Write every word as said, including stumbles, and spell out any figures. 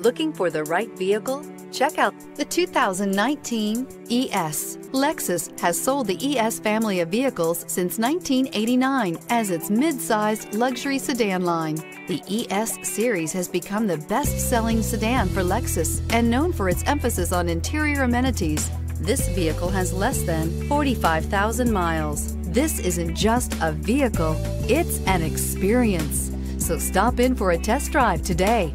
Looking for the right vehicle? Check out the two thousand nineteen E S. Lexus has sold the E S family of vehicles since nineteen eighty-nine as its mid-sized luxury sedan line. The E S series has become the best-selling sedan for Lexus and known for its emphasis on interior amenities. This vehicle has less than forty-five thousand miles. This isn't just a vehicle, it's an experience. So stop in for a test drive today.